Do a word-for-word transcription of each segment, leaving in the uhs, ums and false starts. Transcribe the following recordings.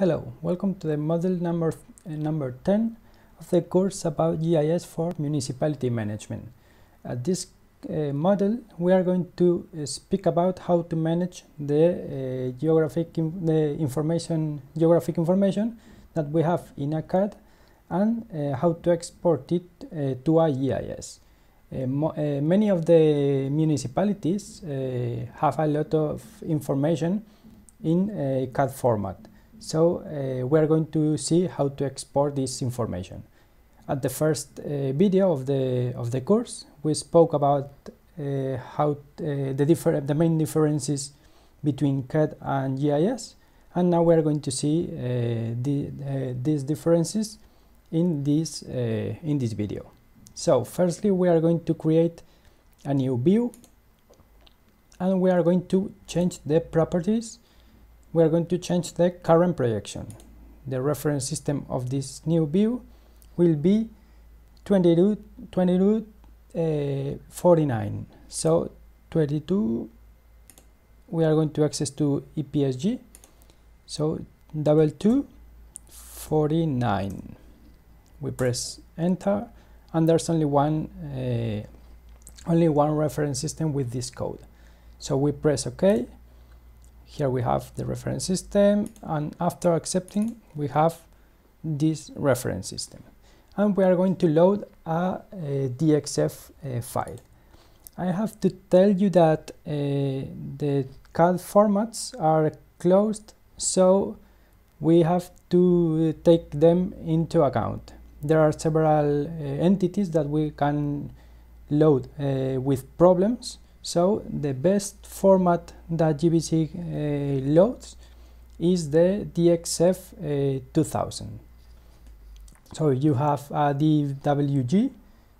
Hello, welcome to the module number, uh, number ten of the course about G I S for municipality management. At this uh, module, we are going to uh, speak about how to manage the uh, geographic in the information, geographic information that we have in a C A D and uh, how to export it uh, to a G I S. Uh, uh, many of the municipalities uh, have a lot of information in a C A D format. So uh, we are going to see how to export this information. At the first uh, video of the of the course, we spoke about uh, how uh, the different the main differences between C A D and G I S, and now we are going to see uh, the uh, these differences in this uh, in this video. So firstly, we are going to create a new view, and we are going to change the properties. We are going to change the current projection. The reference system of this new view will be twenty-two forty-nine. So twenty-two, we are going to access to E P S G. So double two forty-nine. We press enter, and there's only one uh, only one reference system with this code. So we press OK. Here we have the reference system, and after accepting we have this reference system, and we are going to load a, a D X F uh, file. I have to tell you that uh, the C A D formats are closed, so we have to take them into account. There are several uh, entities that we can load uh, with problems. So the best format that gvSIG uh, loads is the D X F two thousand. So you have a D W G,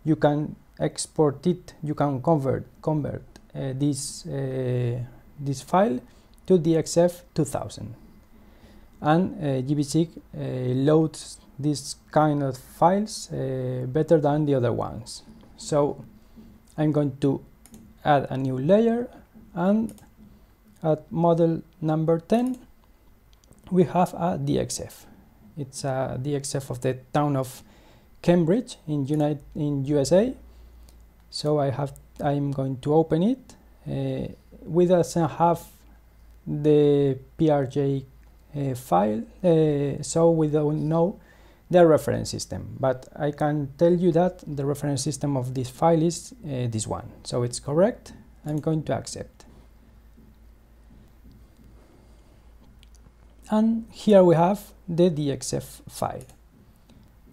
you can export it, you can convert convert uh, this uh, this file to D X F two thousand, and uh, gvSIG uh, loads this kind of files uh, better than the other ones. So I'm going to add a new layer, and at model number ten we have a D X F. It's a D X F of the town of Cambridge in United in U S A. So I have I'm going to open it. Uh, we doesn't have the P R J uh, file, uh, so we don't know the reference system, but I can tell you that the reference system of this file is uh, this one, so it's correct. I'm going to accept, and here we have the D X F file.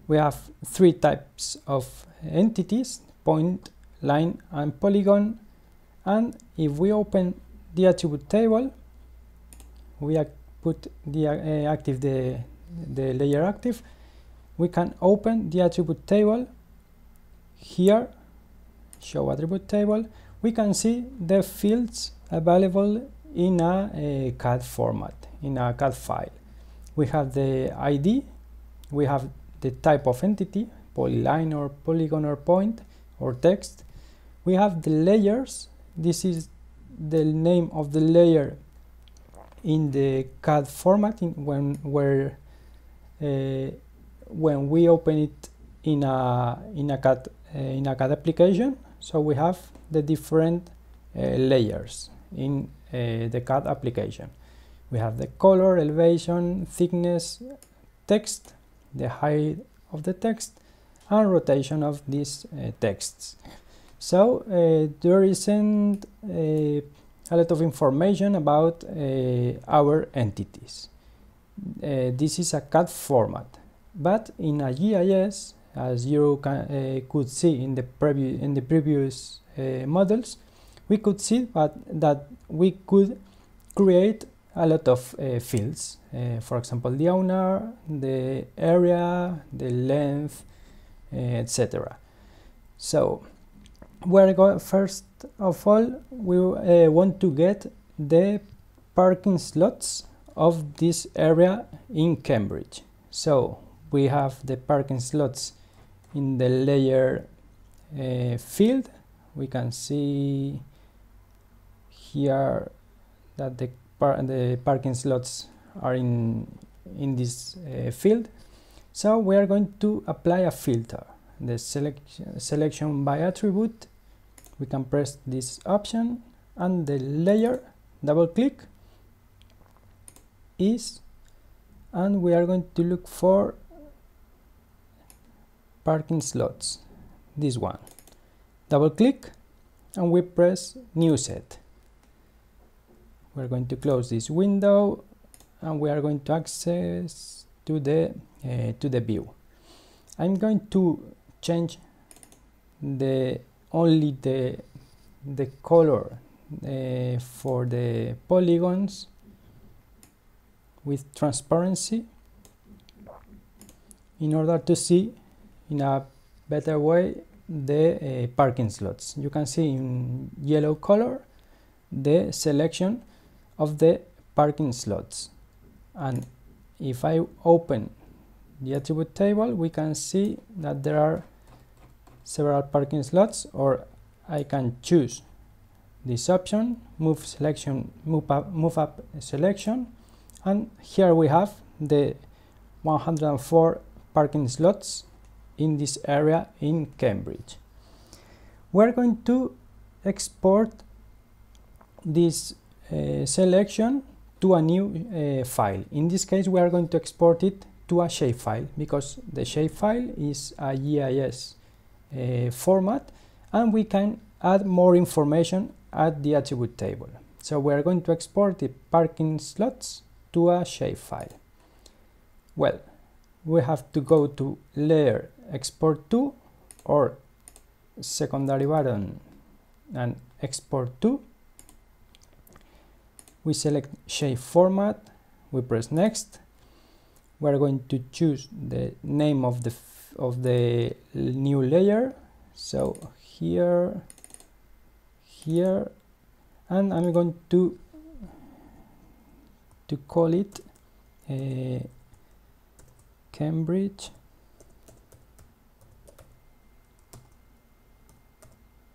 We have three types of entities: point, line and polygon. And if we open the attribute table, we put the uh, active the, the layer active, we can open the attribute table. Here, show attribute table, we can see the fields available in a, a C A D format, in a C A D file. We have the I D, we have the type of entity, polyline or polygon or point or text. We have the layers, this is the name of the layer in the C A D format in when, where uh, when we open it in a in a C A D uh, in a C A D application. So we have the different uh, layers in uh, the C A D application. We have the color, elevation, thickness, text, the height of the text, and rotation of these uh, texts. So uh, there isn't a, a lot of information about uh, our entities. Uh, this is a C A D format. But in a G I S, as you can, uh, could see in the previous in the previous uh, models, we could see that that we could create a lot of uh, fields. Uh, for example, the owner, the area, the length, uh, et cetera. So, we're going first of all we uh, want to get the parking slots of this area in Cambridge. So we have the parking slots in the layer uh, field. We can see here that the, par the parking slots are in in this uh, field. So we are going to apply a filter, the selection selection by attribute. We can press this option and the layer, double click, is, and we are going to look for parking slots, this one. Double click and we press new set. We're going to close this window and we are going to access to the uh, to the view. I'm going to change the only the the color uh, for the polygons with transparency in order to see in a better way the uh, parking slots. You can see in yellow color the selection of the parking slots, and if I open the attribute table we can see that there are several parking slots, or I can choose this option, move selection, move up, move up selection, and here we have the one hundred four parking slots in this area in Cambridge. We're going to export this uh, selection to a new uh, file. In this case we are going to export it to a shapefile, because the shapefile is a G I S uh, format and we can add more information at the attribute table. So we are going to export the parking slots to a shapefile. Well, we have to go to layer export to or secondary button and export to. We select shape format, we press next. We're going to choose the name of the of the new layer, so here, here, and I'm going to to call it a uh, Cambridge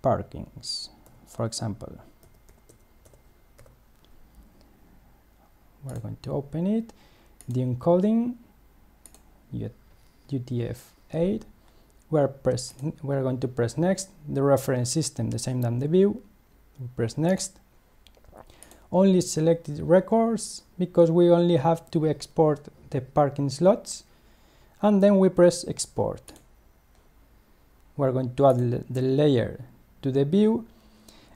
parkings, for example. We're going to open it, the encoding U T F eight. We're press we're going to press next, the reference system the same than the view. We press next. Only selected records, because we only have to export the parking slots. And then we press export. We're going to add the layer to the view,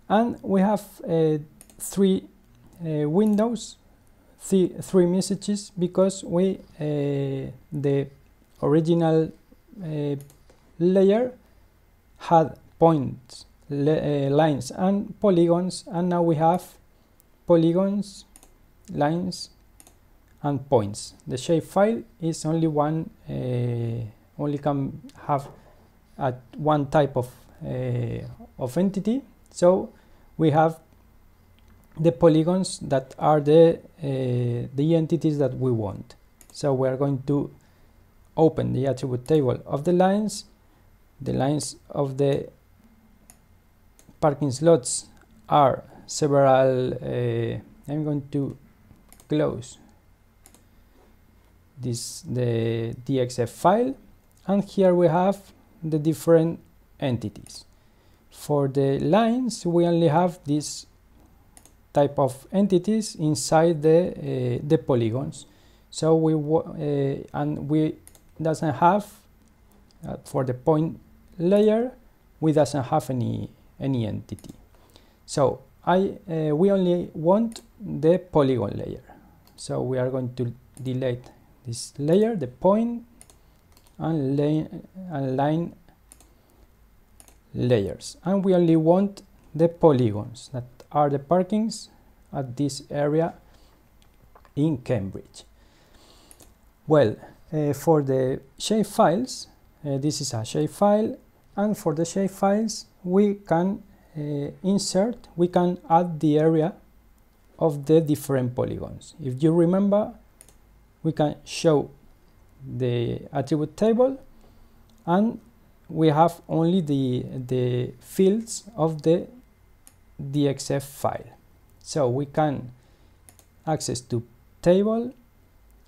and we have uh, three uh, windows, th three messages, because we uh, the original uh, layer had points, uh, lines, and polygons, and now we have polygons, lines, and points. The shape file is only one, uh, only can have at one type of uh, of entity. So we have the polygons that are the uh, the entities that we want. So we are going to open the attribute table of the lines, the lines of the parking slots are several. Uh, I'm going to close this the D X F file, and here we have the different entities. For the lines we only have this type of entities inside the uh, the polygons, so we uh, and we doesn't have uh, for the point layer we doesn't have any any entity. So I uh, we only want the polygon layer, so we are going to delete this layer, the point and line, and line layers, and we only want the polygons that are the parkings at this area in Cambridge. Well, uh, for the shape files, uh, this is a shape file, and for the shape files we can uh, insert, we can add the area of the different polygons. If you remember, we can show the attribute table and we have only the, the fields of the D X F file. So we can access to table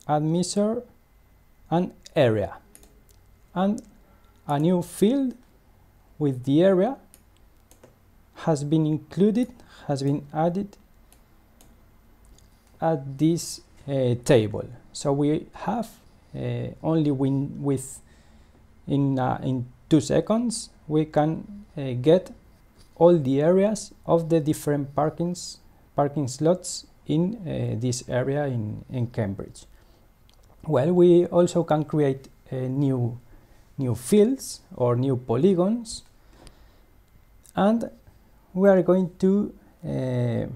add measure and area, and a new field with the area has been included, has been added at this uh, table. So we have uh, only win with in uh, in two seconds we can uh, get all the areas of the different parkings parking slots in uh, this area in in Cambridge. Well, we also can create uh, new new fields or new polygons, and we are going to uh,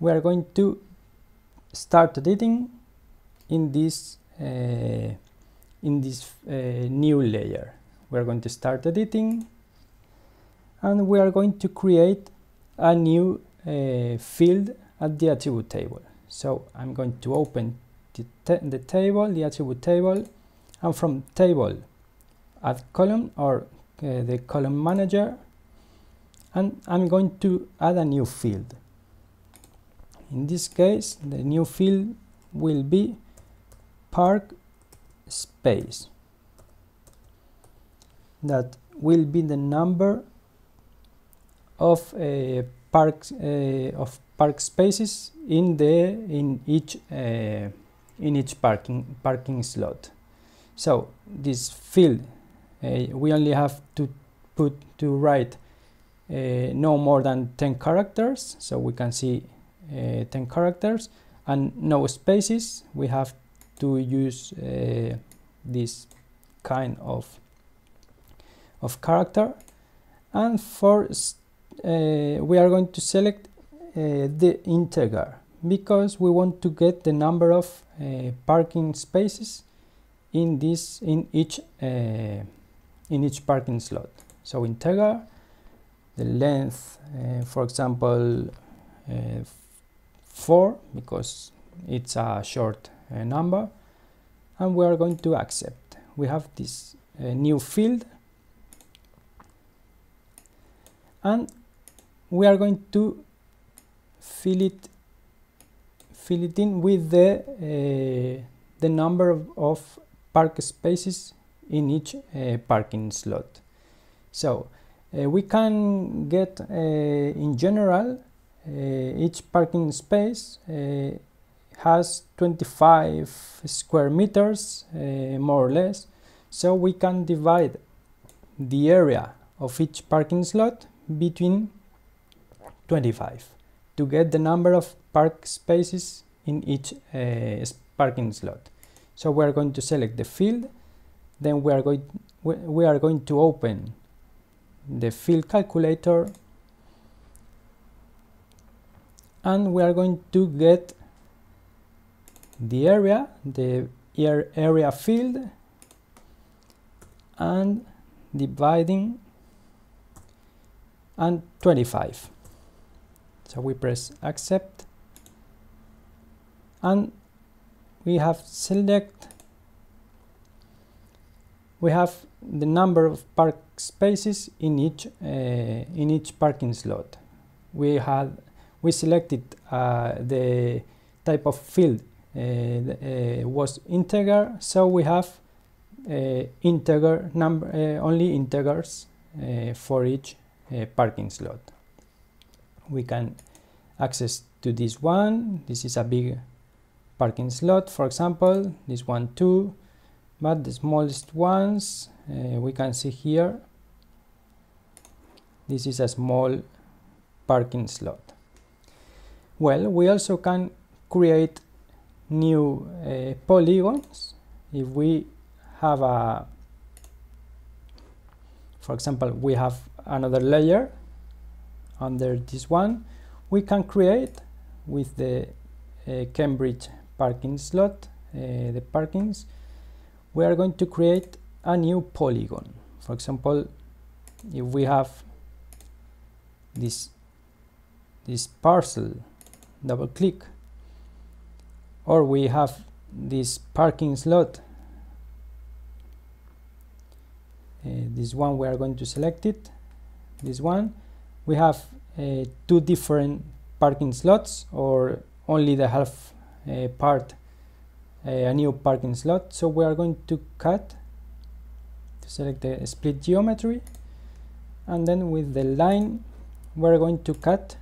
we are going to start editing in this uh, in this uh, new layer. We are going to start editing, and we are going to create a new uh, field at the attribute table. So I'm going to open the, ta the table, the attribute table, and from table add column or uh, the column manager, and I'm going to add a new field. In this case, the new field will be park space. That will be the number of uh, park uh, of park spaces in the in each uh, in each parking parking slot. So this field uh, we only have to put to write uh, no more than ten characters, so we can see uh, ten characters and no spaces. We have to use uh, this kind of of character, and for Uh, we are going to select uh, the integer because we want to get the number of uh, parking spaces in this in each uh, in each parking slot. So integer, the length, uh, for example, uh, four because it's a short uh, number, and we are going to accept. We have this uh, new field, and we are going to fill it fill it in with the uh, the number of, of park spaces in each uh, parking slot. So uh, we can get uh, in general uh, each parking space uh, has twenty-five square meters uh, more or less, so we can divide the area of each parking slot between twenty-five to get the number of park spaces in each uh, parking slot. So we are going to select the field, then we are going we are going to open the field calculator, and we are going to get the area, the area field, and dividing and twenty-five. So we press accept, and we have select we have the number of park spaces in each uh, in each parking slot. We had we selected uh, the type of field uh, uh, was integer, so we have uh, integer number uh, only integers uh, for each Uh, parking slot. We can access to this one. This is a big parking slot, for example, this one too, but the smallest ones uh, we can see here. This is a small parking slot. Well, we also can create new uh, polygons if we have a, for example, we have another layer under this one. We can create with the uh, Cambridge parking slot, uh, the parkings, we are going to create a new polygon. For example, if we have this this parcel, double click, or we have this parking slot, uh, this one we are going to select it. This one we have uh, two different parking slots or only the half uh, part, uh, a new parking slot. So we are going to cut to select the split geometry, and then with the line we're going to cut.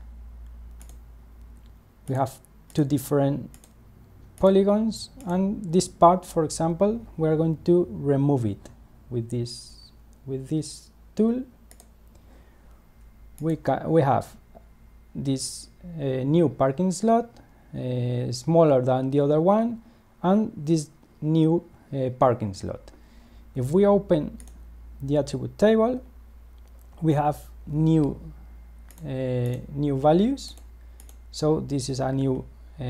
We have two different polygons, and this part, for example, we are going to remove it with this with this tool. We ca we have this uh, new parking slot, uh, smaller than the other one, and this new uh, parking slot. If we open the attribute table, we have new uh, new values. So this is a new uh,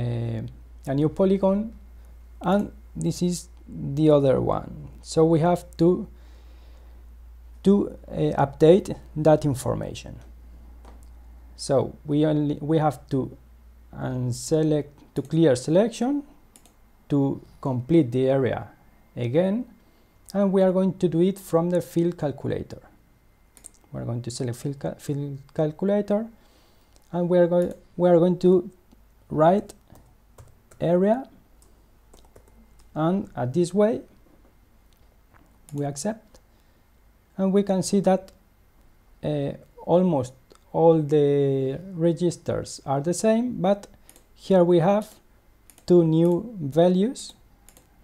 a new polygon, and this is the other one. So we have to to uh, update that information. So we only we have to unselect to clear selection to complete the area again, and we are going to do it from the field calculator. We're going to select field, cal field calculator, and we are going we are going to write area, and at this way we accept, and we can see that uh, almost all the registers are the same, but here we have two new values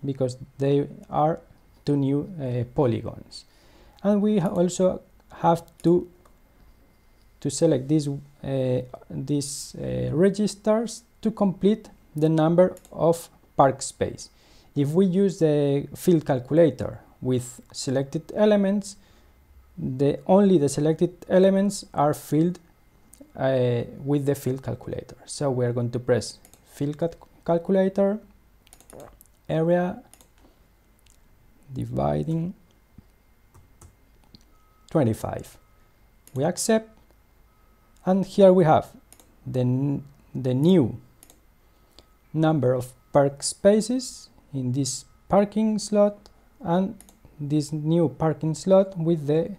because they are two new uh, polygons. And we ha also have to to select these uh, these uh, registers to complete the number of park space. If we use the field calculator with selected elements, the only the selected elements are filled uh, with the field calculator. So we are going to press field cal calculator, area, dividing twenty-five. We accept, and here we have the n the new number of park spaces in this parking slot, and this new parking slot with the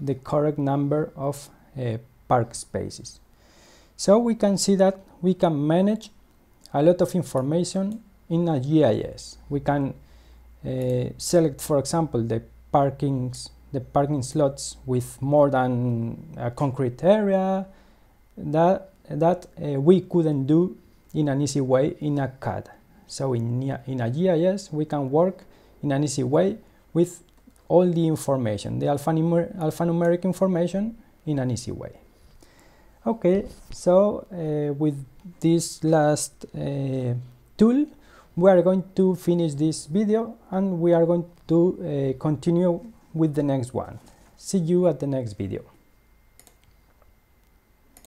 the correct number of uh, park spaces. So we can see that we can manage a lot of information in a G I S. We can uh, select, for example, the parkings the parking slots with more than a concrete area that that uh, we couldn't do in an easy way in a C A D. So in, in a G I S we can work in an easy way with all the information, the alphanumer alphanumeric information, in an easy way. Okay, so uh, with this last uh, tool we are going to finish this video, and we are going to uh, continue with the next one. See you at the next video.